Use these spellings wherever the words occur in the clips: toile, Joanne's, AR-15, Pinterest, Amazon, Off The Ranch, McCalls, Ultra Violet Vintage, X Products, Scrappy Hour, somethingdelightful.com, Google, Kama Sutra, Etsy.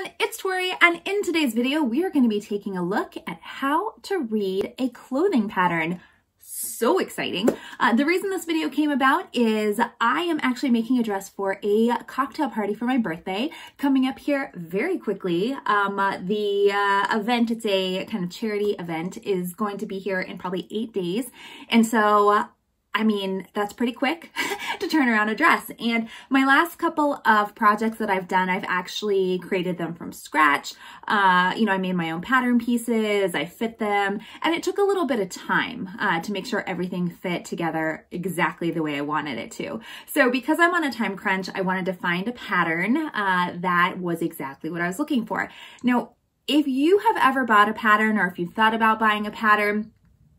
everyone, it's Tori, and in today's video, we are going to be taking a look at how to read a clothing pattern. So exciting. The reason this video came about is I am actually making a dress for a cocktail party for my birthday coming up here very quickly. The event, it's a kind of charity event, is going to be here in probably 8 days. And so, I mean, that's pretty quick to turn around a dress. And my last couple of projects that I've done, I've actually created them from scratch. You know, I made my own pattern pieces, I fit them, and it took a little bit of time to make sure everything fit together exactly the way I wanted it to. So because I'm on a time crunch, I wanted to find a pattern that was exactly what I was looking for. Now, if you have ever bought a pattern or if you've thought about buying a pattern,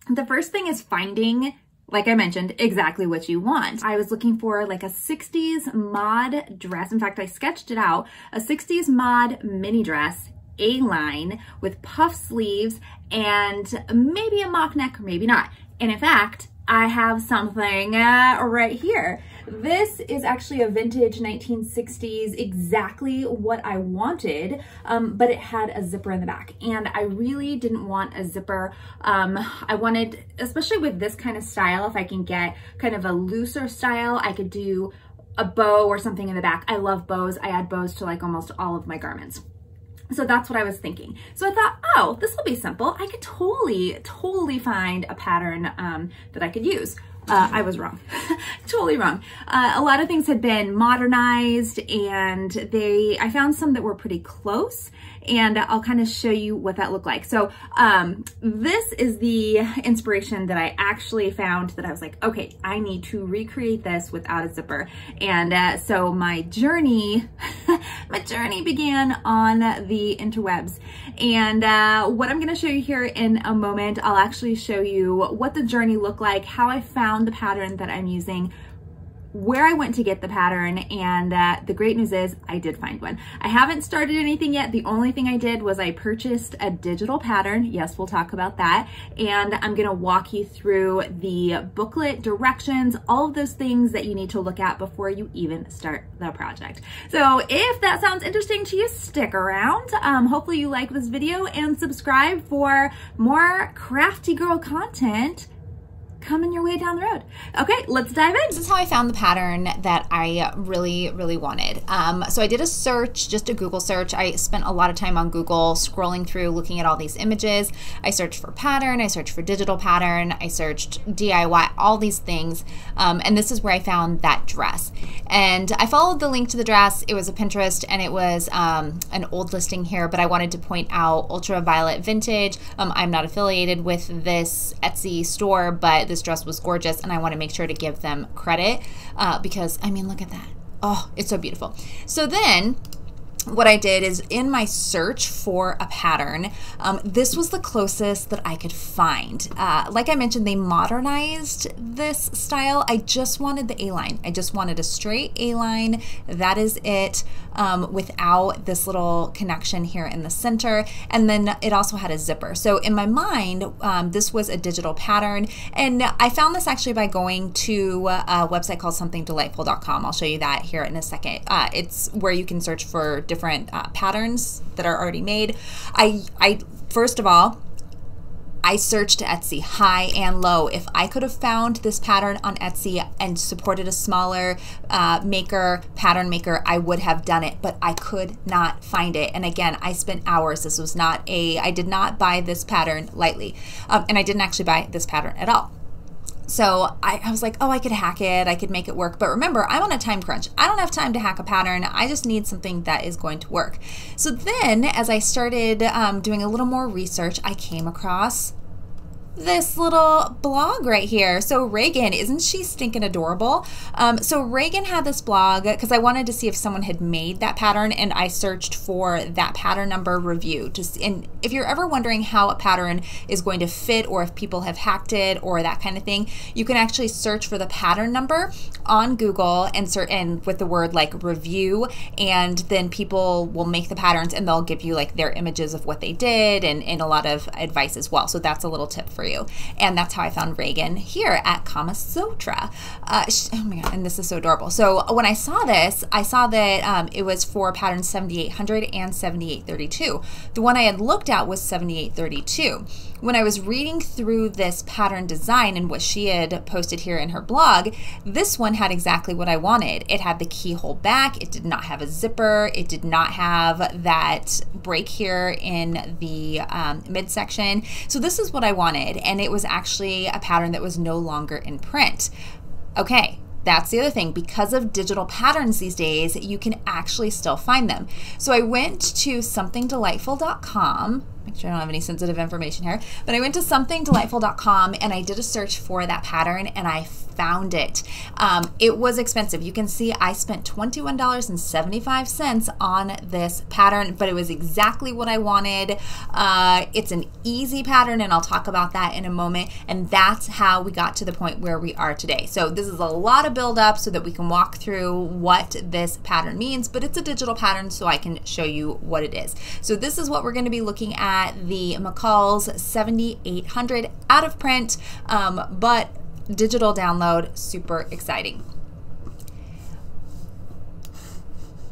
the first thing is finding, like I mentioned, exactly what you want. I was looking for like a 60s mod dress. In fact, I sketched it out, a 60s mod mini dress, A-line with puff sleeves and maybe a mock neck or maybe not. And in fact, I have something right here. This is actually a vintage 1960s, exactly what I wanted, but it had a zipper in the back. And I really didn't want a zipper. I wanted, especially with this kind of style, if I can get kind of a looser style, I could do a bow or something in the back. I love bows. I add bows to like almost all of my garments. So that's what I was thinking. So I thought, oh, this will be simple. I could totally find a pattern that I could use. I was wrong, totally wrong. A lot of things had been modernized and I found some that were pretty close, and I'll kind of show you what that looked like. So this is the inspiration that I actually found that I was like, okay, I need to recreate this without a zipper. And so my journey, my journey began on the interwebs. And what I'm gonna show you here in a moment, I'll actually show you what the journey looked like, how I found the pattern that I'm using, where I went to get the pattern, and the great news is I did find one. I haven't started anything yet. The only thing I did was I purchased a digital pattern. Yes, we'll talk about that. And I'm gonna walk you through the booklet, directions, all of those things that you need to look at before you even start the project. So if that sounds interesting to you, stick around. Hopefully you like this video and subscribe for more crafty girl content coming your way down the road. Okay, let's dive in. This is how I found the pattern that I really wanted. So I did a search, just a Google search. I spent a lot of time on Google scrolling through, looking at all these images. I searched for pattern, I searched for digital pattern, I searched DIY, all these things. And this is where I found that dress. And I followed the link to the dress. It was a Pinterest and it was an old listing here, but I wanted to point out Ultra Violet Vintage. I'm not affiliated with this Etsy store, but this dress was gorgeous and I want to make sure to give them credit because, I mean, look at that. Oh, it's so beautiful. So then what I did is in my search for a pattern, this was the closest that I could find. Like I mentioned, they modernized this style. I just wanted the A-line. I just wanted a straight A-line. That is it, without this little connection here in the center. And then it also had a zipper. So in my mind, this was a digital pattern. And I found this actually by going to a website called somethingdelightful.com. I'll show you that here in a second. It's where you can search for different patterns that are already made. I first of all, I searched Etsy high and low. If I could have found this pattern on Etsy and supported a smaller pattern maker, I would have done it, but I could not find it. And again, I spent hours. This was not a, I did not buy this pattern lightly. And I didn't actually buy this pattern at all. So I was like, oh, I could hack it, I could make it work. But remember, I'm on a time crunch. I don't have time to hack a pattern. I just need something that is going to work. So then as I started doing a little more research, I came across this little blog right here. So Reagan, isn't she stinking adorable? So Reagan had this blog because I wanted to see if someone had made that pattern, and I searched for that pattern number review. And if you're ever wondering how a pattern is going to fit or if people have hacked it or that kind of thing, you can actually search for the pattern number on Google and with the word like review, and then people will make the patterns and they'll give you like their images of what they did and a lot of advice as well. So that's a little tip for for you. And that's how I found Reagan here at Kama Sutra. Oh my God, and this is so adorable. So when I saw this, I saw that it was for patterns 7800 and 7832. The one I had looked at was 7832. When I was reading through this pattern design and what she had posted here in her blog, this one had exactly what I wanted. It had the keyhole back, it did not have a zipper, it did not have that break here in the midsection. So this is what I wanted, and it was actually a pattern that was no longer in print. Okay. That's the other thing, because of digital patterns these days, you can actually still find them. So I went to somethingdelightful.com, make sure I don't have any sensitive information here, but I went to somethingdelightful.com and I did a search for that pattern and I found it. It was expensive. You can see I spent $21.75 on this pattern, but it was exactly what I wanted. It's an easy pattern and I'll talk about that in a moment. And that's how we got to the point where we are today. So this is a lot of build up so that we can walk through what this pattern means, but it's a digital pattern so I can show you what it is. So this is what we're going to be looking at, the McCalls 7800 out of print, but digital download, super exciting.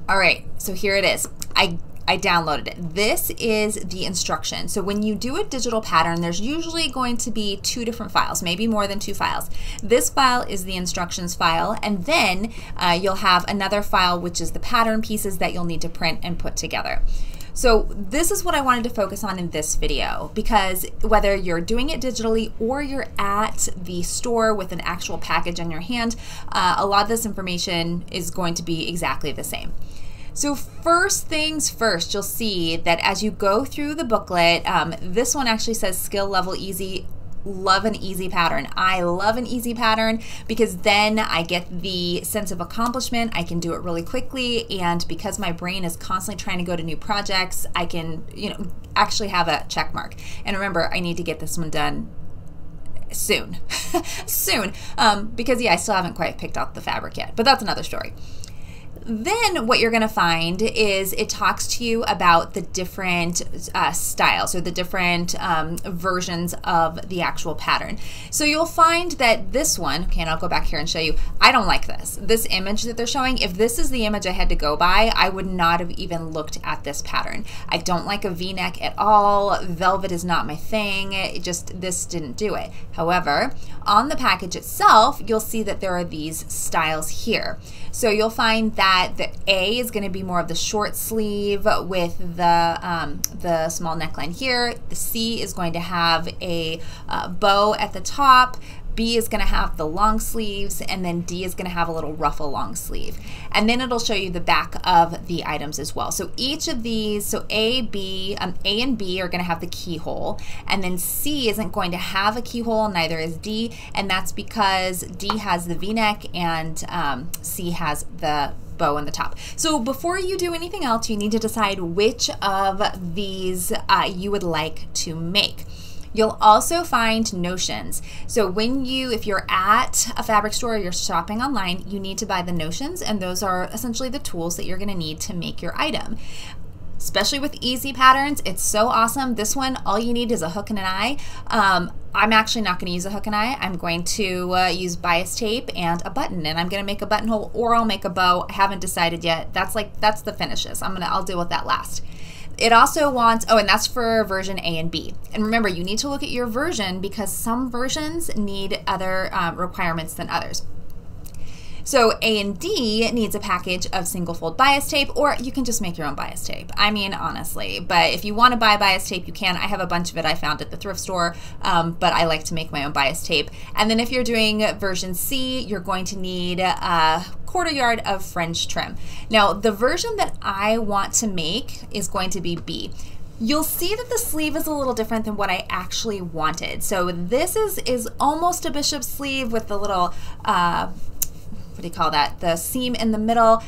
All right, so here it is. I downloaded it. This is the instruction. So when you do a digital pattern, there's usually going to be two different files, maybe more than two files. This file is the instructions file, and then you'll have another file, which is the pattern pieces that you'll need to print and put together. So this is what I wanted to focus on in this video, because whether you're doing it digitally or you're at the store with an actual package in your hand, a lot of this information is going to be exactly the same. So first things first, you'll see that as you go through the booklet, this one actually says skill level easy. Love an easy pattern. I love an easy pattern because then I get the sense of accomplishment. I can do it really quickly, and because my brain is constantly trying to go to new projects, I can, you know, actually have a check mark. And remember, I need to get this one done soon. Soon. Because yeah, I still haven't quite picked out the fabric yet, but that's another story. Then what you're going to find is it talks to you about the different styles or the different versions of the actual pattern. So you'll find that this one, okay, and I'll go back here and show you, I don't like this. This image that they're showing, if this is the image I had to go by, I would not have even looked at this pattern. I don't like a V-neck at all. Velvet is not my thing. It just, this didn't do it. However, on the package itself, you'll see that there are these styles here. So you'll find that the A is going to be more of the short sleeve with the small neckline here. The C is going to have a bow at the top. B is going to have the long sleeves, and then D is going to have a little ruffle long sleeve. And then it'll show you the back of the items as well. So each of these, so A and B are going to have the keyhole, and then C isn't going to have a keyhole, neither is D, and that's because D has the V-neck and C has the bow on the top. So before you do anything else, you need to decide which of these you would like to make. You'll also find notions. So when you, if you're at a fabric store or you're shopping online, you need to buy the notions, and those are essentially the tools that you're going to need to make your item. Especially with easy patterns, it's so awesome. This one, all you need is a hook and an eye. I'm actually not going to use a hook and eye. I'm going to use bias tape and a button, and I'm going to make a buttonhole, or I'll make a bow. I haven't decided yet. That's the finishes. I'll deal with that last. It also wants, oh, and that's for version A and B. And remember, you need to look at your version because some versions need other requirements than others. So A and D needs a package of single fold bias tape, or you can just make your own bias tape. I mean, honestly, but if you want to buy bias tape, you can. I have a bunch of it I found at the thrift store, but I like to make my own bias tape. And then if you're doing version C, you're going to need a quarter yard of French trim. Now, the version that I want to make is going to be B. You'll see that the sleeve is a little different than what I actually wanted. So this is almost a bishop sleeve with the little, what do you call that? The seam in the middle.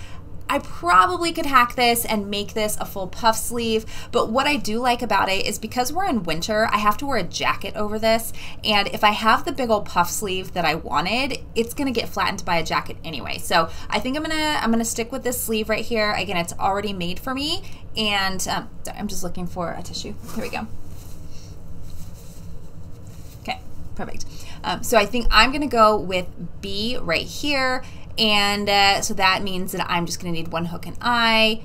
I probably could hack this and make this a full puff sleeve, but what I do like about it is because we're in winter, I have to wear a jacket over this, and if I have the big old puff sleeve that I wanted, it's gonna get flattened by a jacket anyway. So I think I'm gonna stick with this sleeve right here. Again, it's already made for me, and sorry, I'm just looking for a tissue. Here we go. Okay, perfect. So I think I'm gonna go with B right here, and so that means that I'm just gonna need one hook and eye,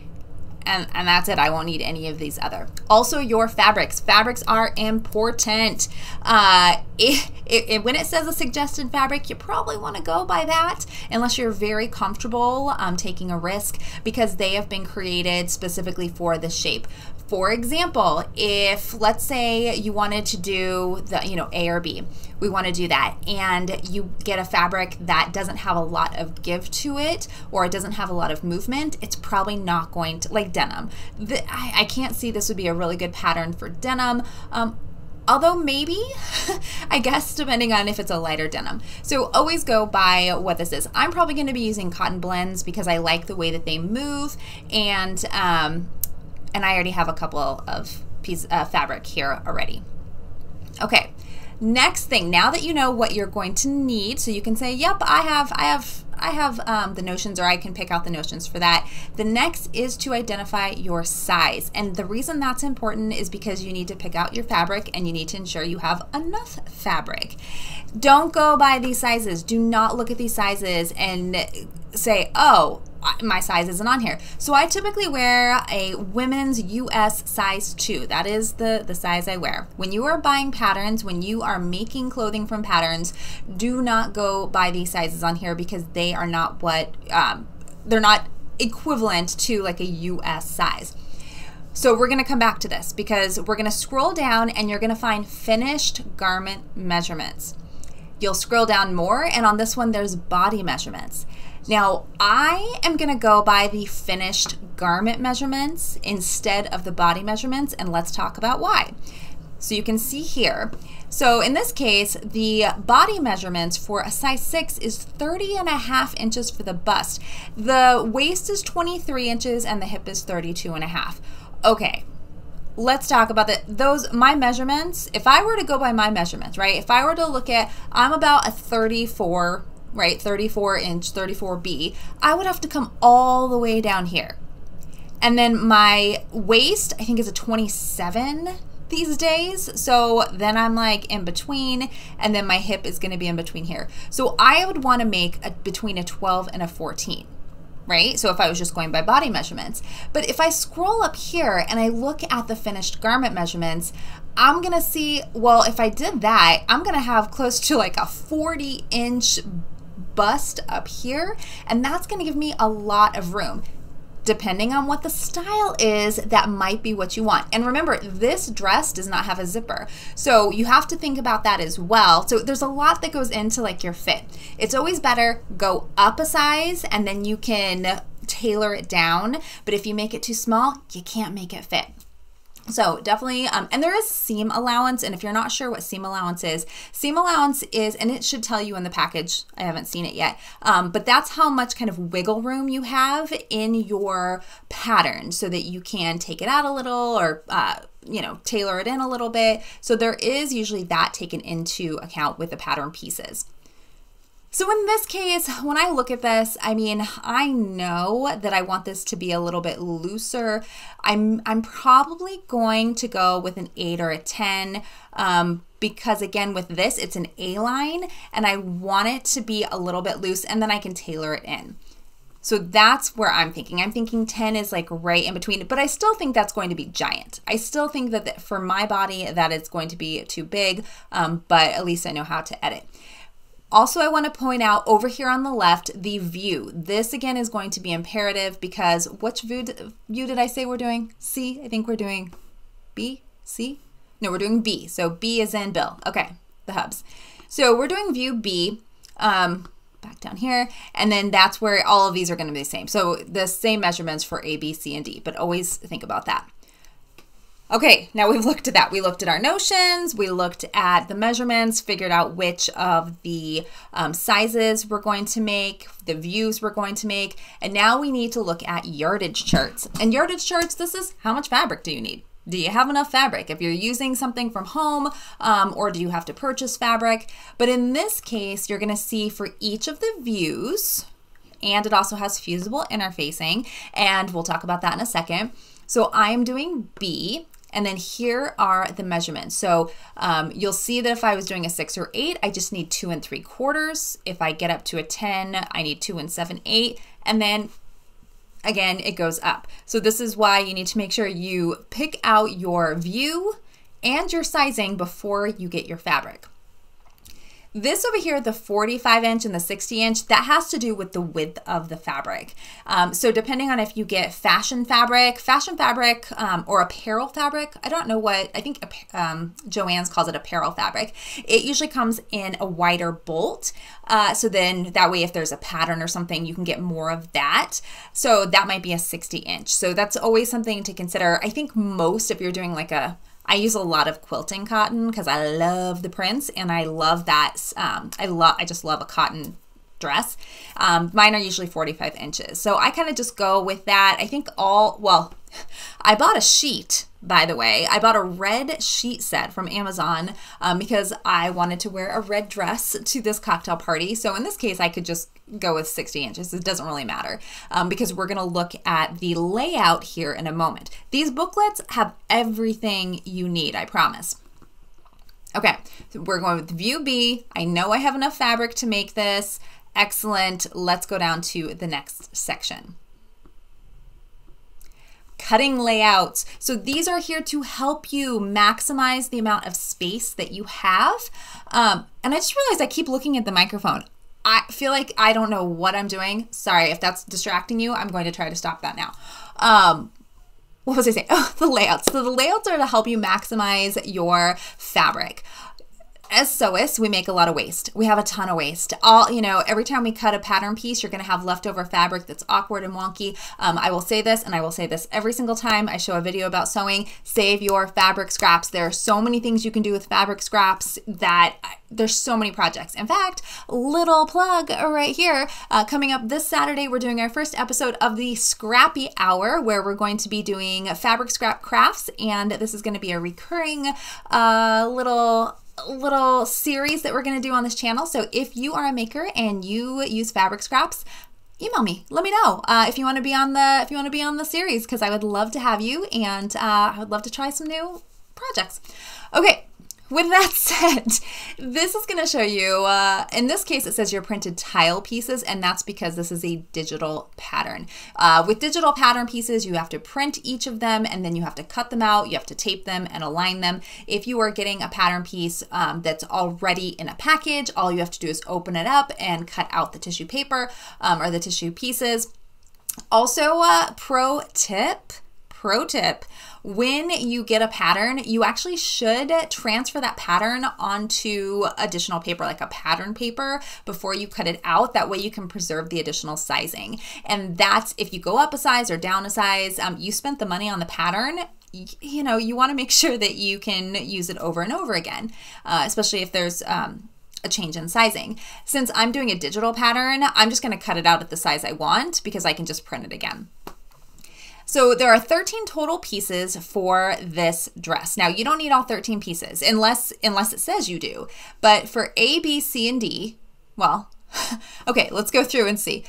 and that's it. I won't need any of these other. Also, your fabrics. Fabrics are important. When it says a suggested fabric, you probably want to go by that, unless you're very comfortable taking a risk, because they have been created specifically for this shape. For example, if let's say you wanted to do the, A or B, we want to do that, and you get a fabric that doesn't have a lot of give to it, or it doesn't have a lot of movement, it's probably not going to, like denim. I can't see this would be a really good pattern for denim. Although maybe, I guess, depending on if it's a lighter denim. So always go by what this is. I'm probably going to be using cotton blends because I like the way that they move, and I already have a couple of pieces of fabric here already. Okay, next thing. Now that you know what you're going to need, so you can say, "Yep, I have the notions," or I can pick out the notions for that. The next is to identify your size, and the reason that's important is because you need to pick out your fabric and you need to ensure you have enough fabric. Don't go by these sizes. Do not look at these sizes and say, "Oh, my size isn't on here." So I typically wear a women's US size 2. That is the size I wear. When you are buying patterns, when you are making clothing from patterns, do not go by these sizes on here, because they are not what, they're not equivalent to like a US size. So we're gonna come back to this, because we're gonna scroll down and you're gonna find finished garment measurements. You'll scroll down more, and on this one there's body measurements. Now, I am gonna go by the finished garment measurements instead of the body measurements, and let's talk about why. So you can see here, so in this case, the body measurements for a size 6 is 30.5 inches for the bust. The waist is 23 inches and the hip is 32.5. Okay, let's talk about those, my measurements. If I were to go by my measurements, right? If I were to look at, I'm about a 34, right, 34 inch, 34B, I would have to come all the way down here. And then my waist, I think, is a 27 these days, so then I'm like in between, and then my hip is gonna be in between here. So I would wanna make between a 12 and a 14, right? So if I was just going by body measurements. But if I scroll up here and I look at the finished garment measurements, I'm gonna see, well, if I did that, I'm gonna have close to like a 40 inch bust up here, and that's gonna give me a lot of room. Depending on what the style is, that might be what you want. And remember, this dress does not have a zipper, so you have to think about that as well. So there's a lot that goes into like your fit. It's always better go up a size and then you can tailor it down, but if you make it too small, you can't make it fit. So definitely, and there is seam allowance, and if you're not sure what seam allowance is, and it should tell you in the package, I haven't seen it yet, but that's how much kind of wiggle room you have in your pattern so that you can take it out a little, or tailor it in a little bit. So there is usually that taken into account with the pattern pieces. So in this case, when I look at this, I mean, I know that I want this to be a little bit looser. I'm probably going to go with an 8 or a 10 because, again, with this, it's an A-line, and I want it to be a little bit loose, and then I can tailor it in. So that's where I'm thinking. I'm thinking 10 is like right in between, but I still think that's going to be giant. I still think that for my body, that it's going to be too big, but at least I know how to edit. Also, I want to point out over here on the left, the view. This again is going to be imperative, because which view did I say we're doing? C, I think we're doing B, C? No, we're doing B. So B is in Bill. Okay, the hubs. So we're doing view B, back down here, and then that's where all of these are going to be the same. So the same measurements for A, B, C, and D, but always think about that. Okay, now we've looked at that. We looked at our notions, we looked at the measurements, figured out which of the sizes we're going to make, the views we're going to make, and now we need to look at yardage charts. And yardage charts, this is how much fabric do you need? Do you have enough fabric? If you're using something from home, or do you have to purchase fabric? But in this case, you're gonna see for each of the views, and it also has fusible interfacing, and we'll talk about that in a second. So I'm doing B. And then here are the measurements. So you'll see that if I was doing a 6 or 8, I just need 2 3/4. If I get up to a 10, I need 2 7/8. And then again, it goes up. So this is why you need to make sure you pick out your view and your sizing before you get your fabric. This over here, the 45 inch and the 60 inch, that has to do with the width of the fabric. So depending on if you get fashion fabric or apparel fabric, I don't know what, I think Joanne's calls it apparel fabric. It usually comes in a wider bolt. So then that way, if there's a pattern or something, you can get more of that. So that might be a 60 inch. So that's always something to consider. I think most, if you're doing like a, I use a lot of quilting cotton because I love the prints and I love that. I just love a cotton dress. Mine are usually 45 inches. So I kind of just go with that. I think all, well, I bought a sheet, by the way. I bought a red sheet set from Amazon because I wanted to wear a red dress to this cocktail party. So in this case, I could just go with 60 inches. It doesn't really matter because we're going to look at the layout here in a moment. These booklets have everything you need, I promise. Okay, so we're going with view B. I know I have enough fabric to make this. Excellent. Let's go down to the next section. Cutting layouts. So these are here to help you maximize the amount of space that you have. And I just realized I keep looking at the microphone. I feel like I don't know what I'm doing. Sorry if that's distracting you. I'm going to try to stop that now. What was I saying? Oh, the layouts. So the layouts are to help you maximize your fabric. As sewists, we make a lot of waste. We have a ton of waste. All, you know, every time we cut a pattern piece, you're going to have leftover fabric that's awkward and wonky. I will say this, and I will say this every single time I show a video about sewing, save your fabric scraps. There are so many things you can do with fabric scraps that there's so many projects. In fact, little plug right here, coming up this Saturday, we're doing our first episode of the Scrappy Hour, where we're going to be doing fabric scrap crafts. And this is going to be a recurring little series that we're going to do on this channel. So if you are a maker and you use fabric scraps, email me, let me know if you want to be on the series, because I would love to have you, and I would love to try some new projects. Okay, with that said, this is going to show you in this case it says your printed tile pieces, and that's because this is a digital pattern. With digital pattern pieces, you have to print each of them, and then you have to cut them out, you have to tape them and align them. If you are getting a pattern piece that's already in a package, all you have to do is open it up and cut out the tissue paper or the tissue pieces. Also, pro tip, when you get a pattern, you actually should transfer that pattern onto additional paper, like a pattern paper, before you cut it out. That way you can preserve the additional sizing. And that's if you go up a size or down a size, you spent the money on the pattern. You know, you want to make sure that you can use it over and over again, especially if there's a change in sizing. Since I'm doing a digital pattern, I'm just going to cut it out at the size I want because I can just print it again. So there are 13 total pieces for this dress. Now, you don't need all 13 pieces unless it says you do. But for A, B, C, and D, well, okay, let's go through and see.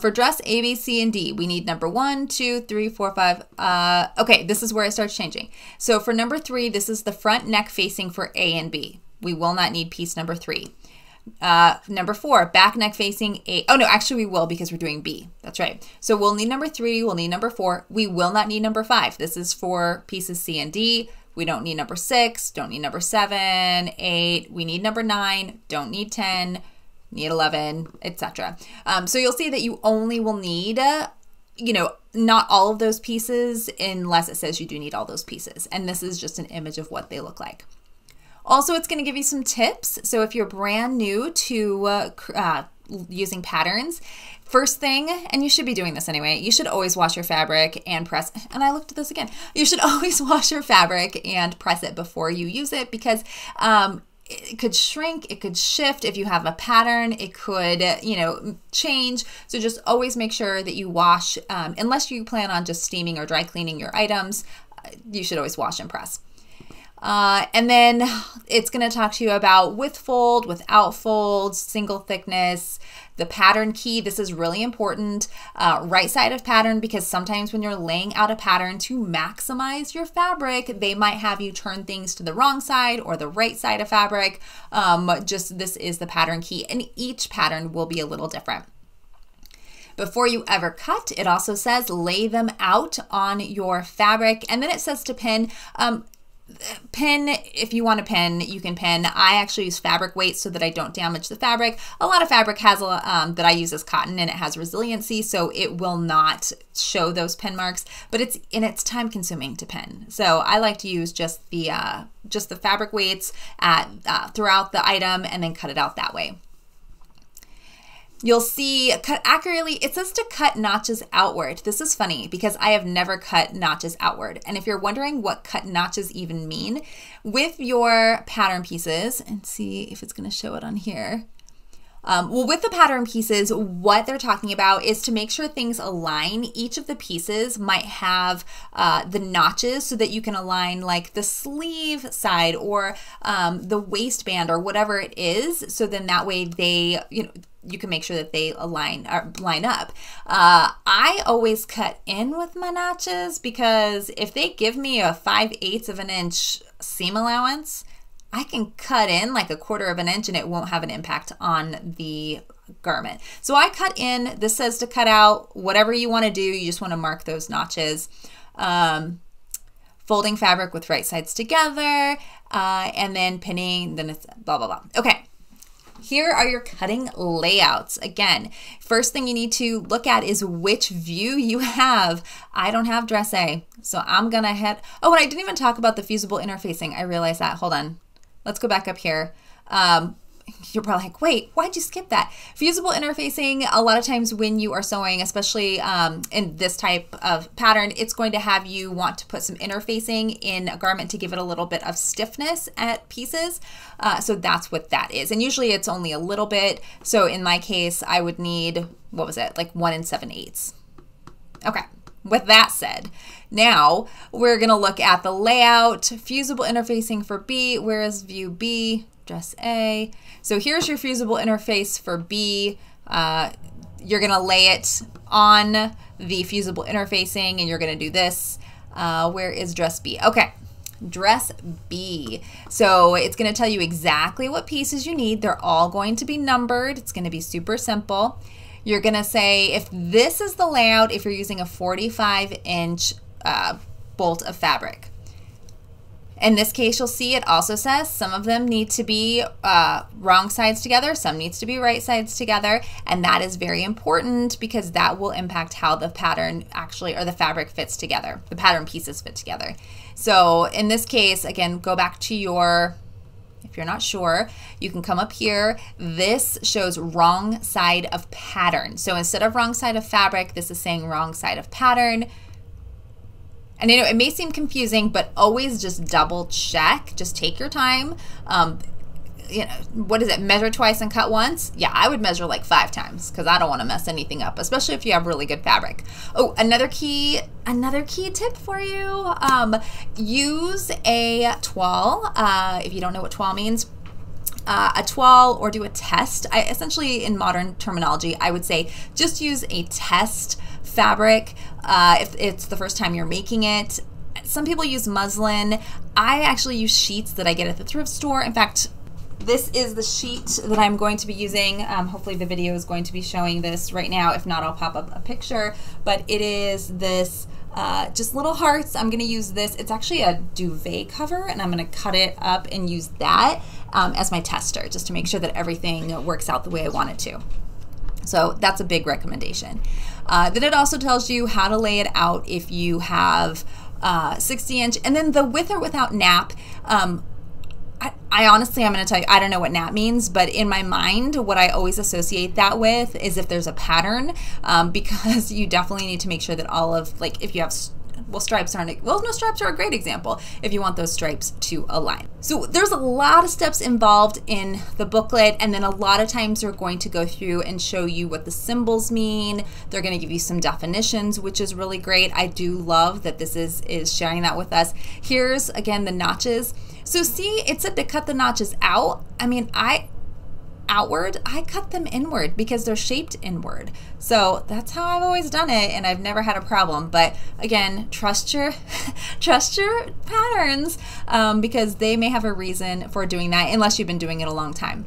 For dress A, B, C, and D, we need number 1, 2, 3, 4, 5. Okay, this is where it starts changing. So for number 3, this is the front neck facing for A and B. We will not need piece number 3. Number 4, back neck facing A. Oh no, actually we will, because we're doing B. That's right. So we'll need number 3, we'll need number 4. We will not need number 5. This is for pieces C and D. We don't need number 6, don't need number 7, 8. We need number 9, don't need 10, need 11, etc. So you'll see that you only will need, you know, not all of those pieces unless it says you do need all those pieces. And this is just an image of what they look like. Also, it's going to give you some tips. So if you're brand new to using patterns, first thing, and you should be doing this anyway, you should always wash your fabric and press, and I looked at this again, you should always wash your fabric and press it before you use it, because it could shrink, it could shift. If you have a pattern, it could, you know, change. So just always make sure that you wash, unless you plan on just steaming or dry cleaning your items, you should always wash and press. And then it's going to talk to you about with fold, without fold, single thickness, the pattern key. This is really important. Right side of pattern, because sometimes when you're laying out a pattern to maximize your fabric, they might have you turn things to the wrong side or the right side of fabric. Just this is the pattern key, and each pattern will be a little different. Before you ever cut, it also says lay them out on your fabric, and then it says to pin. Pin, if you want to pin, you can pin. I actually use fabric weight so that I don't damage the fabric. A lot of fabric has that I use as cotton, and it has resiliency, so it will not show those pin marks, but it's time consuming to pin. So I like to use just the fabric weights throughout the item and then cut it out that way. You'll see cut accurately. It says to cut notches outward. This is funny because I have never cut notches outward. And if you're wondering what cut notches even mean, with your pattern pieces, and see if it's gonna show it on here. Well, with the pattern pieces, what they're talking about is to make sure things align. Each of the pieces might have the notches so that you can align like the sleeve side or the waistband or whatever it is. So then that way they, you can make sure that they align or line up. I always cut in with my notches because if they give me a 5/8 of an inch seam allowance, I can cut in like 1/4 of an inch and it won't have an impact on the garment. So I cut in. This says to cut out. Whatever you want to do, you just want to mark those notches. Folding fabric with right sides together, and then pinning, then it's blah, blah, blah. Okay. Here are your cutting layouts. Again, first thing you need to look at is which view you have. I don't have dress A, so I'm gonna head, oh, and I didn't even talk about the fusible interfacing. I realized that, hold on. Let's go back up here. You're probably like, wait, why'd you skip that? Fusible interfacing, a lot of times when you are sewing, especially in this type of pattern, it's going to have you want to put some interfacing in a garment to give it a little bit of stiffness at pieces. So that's what that is. And usually it's only a little bit. So in my case, I would need, what was it? Like 1 7/8. Okay. With that said, now we're going to look at the layout. Fusible interfacing for B. Where is view B? Dress A. So here's your fusible interface for B. You're going to lay it on the fusible interfacing and you're going to do this. Where is dress B? Okay. Dress B. So it's going to tell you exactly what pieces you need. They're all going to be numbered. It's going to be super simple. You're going to say if this is the layout, if you're using a 45-inch bolt of fabric. In this case, you'll see it also says some of them need to be wrong sides together, some needs to be right sides together, and that is very important because that will impact how the pattern actually, or the fabric fits together, the pattern pieces fit together. So in this case, again, go back to your, if you're not sure, you can come up here. This shows wrong side of pattern. So instead of wrong side of fabric, this is saying wrong side of pattern. And I know it may seem confusing, but always just double check. Just take your time. What is it? Measure twice and cut once? Yeah, I would measure like 5 times because I don't want to mess anything up, especially if you have really good fabric. Oh, another key tip for you. Use a toile. If you don't know what toile means, a toile or do a test. Essentially, in modern terminology, I would say just use a test fabric if it's the first time you're making it. Some people use muslin. I actually use sheets that I get at the thrift store. In fact, this is the sheet that I'm going to be using. Hopefully the video is going to be showing this right now. If not, I'll pop up a picture, but it is this just little hearts. I'm gonna use this. It's actually a duvet cover and I'm gonna cut it up and use that as my tester just to make sure that everything works out the way I want it to. So that's a big recommendation. Then it also tells you how to lay it out if you have 60-inch, and then the with or without nap. I honestly, I'm going to tell you, I don't know what nap means, but in my mind, what I always associate that with is if there's a pattern, because you definitely need to make sure that all of, like, if you have, well, stripes aren't, well, no, stripes are a great example if you want those stripes to align. So there's a lot of steps involved in the booklet, and then a lot of times they're going to go through and show you what the symbols mean. They're going to give you some definitions, which is really great. I do love that this is sharing that with us. Here's, again, the notches. So see, it said to cut the notches out. I mean, I cut them inward because they're shaped inward. So that's how I've always done it, and I've never had a problem. But again, trust your patterns because they may have a reason for doing that, unless you've been doing it a long time.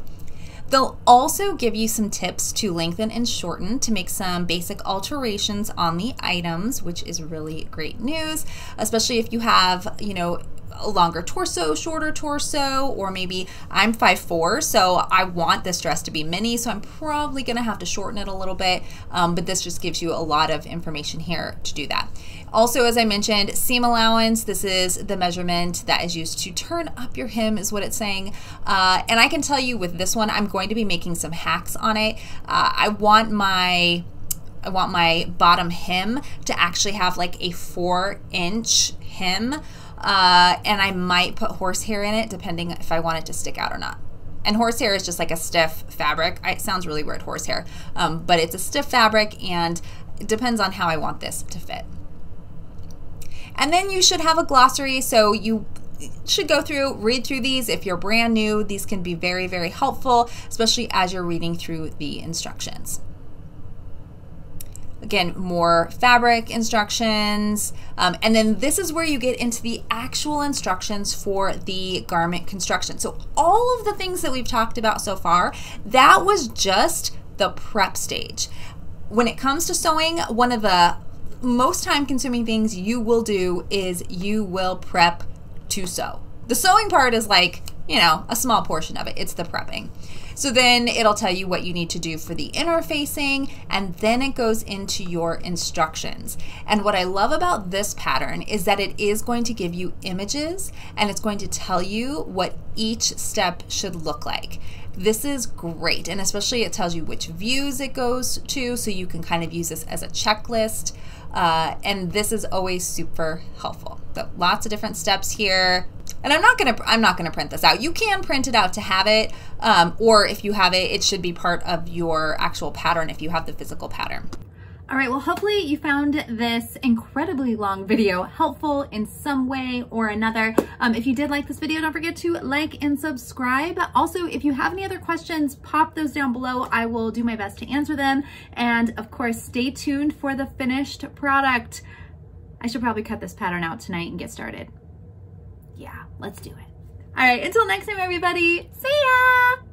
They'll also give you some tips to lengthen and shorten, to make some basic alterations on the items, which is really great news, especially if you have, you know, a longer torso, shorter torso, or maybe I'm 5'4", so I want this dress to be mini, so I'm probably gonna have to shorten it a little bit, but this just gives you a lot of information here to do that. Also, as I mentioned, seam allowance, this is the measurement that is used to turn up your hem is what it's saying. And I can tell you with this one, I'm going to be making some hacks on it. I want my bottom hem to actually have like a 4-inch hem, and I might put horsehair in it depending if I want it to stick out or not. And horsehair is just like a stiff fabric. It sounds really weird, horsehair, but it's a stiff fabric and it depends on how I want this to fit. And then you should have a glossary, so you should go through, read through these. If you're brand new, these can be very, very helpful, especially as you're reading through the instructions. Again, more fabric instructions. And then this is where you get into the actual instructions for the garment construction. So all of the things that we've talked about so far, that was just the prep stage. When it comes to sewing, one of the most time-consuming things you will do is you will prep to sew. The sewing part is like, you know, a small portion of it. It's the prepping. So then it'll tell you what you need to do for the interfacing, and then it goes into your instructions. And what I love about this pattern is that it is going to give you images, and it's going to tell you what each step should look like. This is great, and especially it tells you which views it goes to, so you can kind of use this as a checklist. And this is always super helpful. So lots of different steps here. And I'm not gonna print this out. You can print it out to have it, or if you have it, it should be part of your actual pattern if you have the physical pattern. All right, well, hopefully you found this incredibly long video helpful in some way or another. If you did like this video, don't forget to like and subscribe. Also, if you have any other questions, pop those down below. I will do my best to answer them. And of course, stay tuned for the finished product. I should probably cut this pattern out tonight and get started. Yeah, let's do it. All right, until next time, everybody. See ya!